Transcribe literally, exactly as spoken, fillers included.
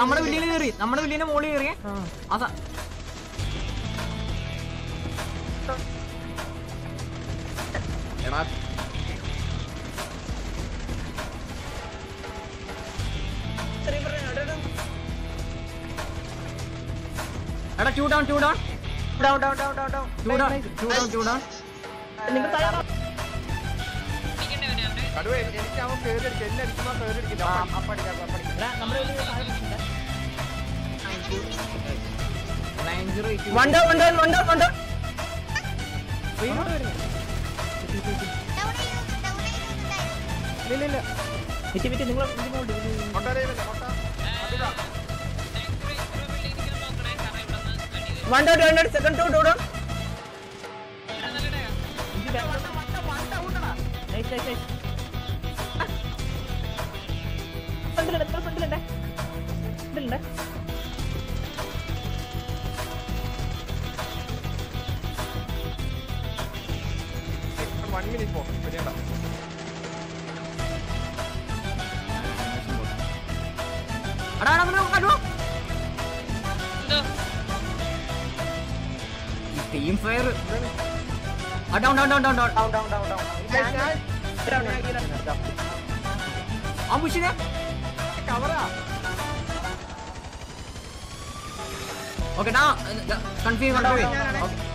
നമ്മുടെ വില്ലിനെ കയറി, നമ്മുടെ വില്ലിനെ മോളിൽ കയറിയ അതാ. എടാ എടാ to down to down down down down down down to down to down to down. നിങ്ങൾ താഴെ കടുവേ എനിക്ക് അവൻ കേറി എന്നെ അടിക്കുമ്പോൾ കേറി അടിക്കില്ല. അപ്പ അടിക്കാം അപ്പ അടിക്കാം. എടാ നമ്മൾ ഒരു സാധനം ഉണ്ട്. Nine zero eight one down one down one down one down. വീണ്ടും വരുന്നു. ഇല്ല ഇല്ല വിറ്റ് വിറ്റ് നിങ്ങൾ ഇതിനോട് കൊട്ടാരേ വില കൊട്ട അതിടാ. One down one down second two down. ഇത് വട്ട വട്ട ഊട്ടടാ. Nice nice. ഫ്രണ്ടിൽ എത്ര ഫ്രണ്ടിലുണ്ട്? ഇതിലുണ്ട്. വൺ മിനിറ്റ് പോ. പെടണ്ട. അടാ അടാ നമ്മൾ കണ്ടോ? എന്തോ? ഈ ടീം ഫയർ. അടാ down down down down down down down down. അമ്പുഷിനെ കവറാ. ഓക്കേ ഡാ കൺഫ്യൂസ് ആവണ്ട.